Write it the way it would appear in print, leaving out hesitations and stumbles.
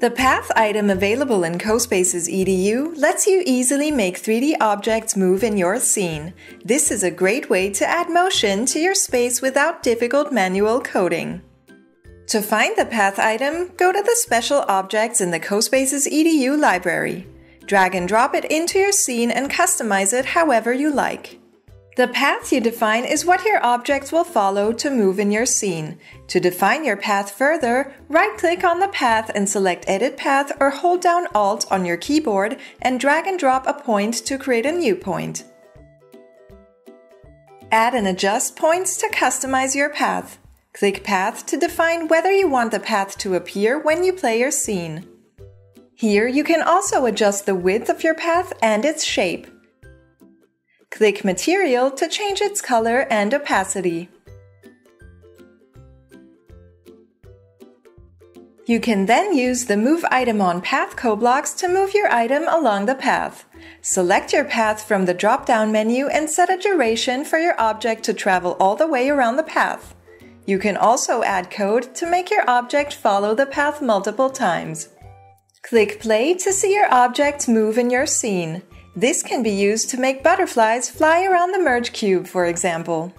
The Path item available in CoSpaces EDU lets you easily make 3D objects move in your scene. This is a great way to add motion to your space without difficult manual coding. To find the Path item, go to the Special Objects in the CoSpaces EDU library. Drag and drop it into your scene and customize it however you like. The path you define is what your objects will follow to move in your scene. To define your path further, right-click on the path and select Edit Path or hold down Alt on your keyboard and drag and drop a point to create a new point. Add and adjust points to customize your path. Click Path to define whether you want the path to appear when you play your scene. Here you can also adjust the width of your path and its shape. Click Material to change its color and opacity. You can then use the Move Item on Path coblocks to move your item along the path. Select your path from the drop-down menu and set a duration for your object to travel all the way around the path. You can also add code to make your object follow the path multiple times. Click Play to see your object move in your scene. This can be used to make butterflies fly around the Merge Cube, for example.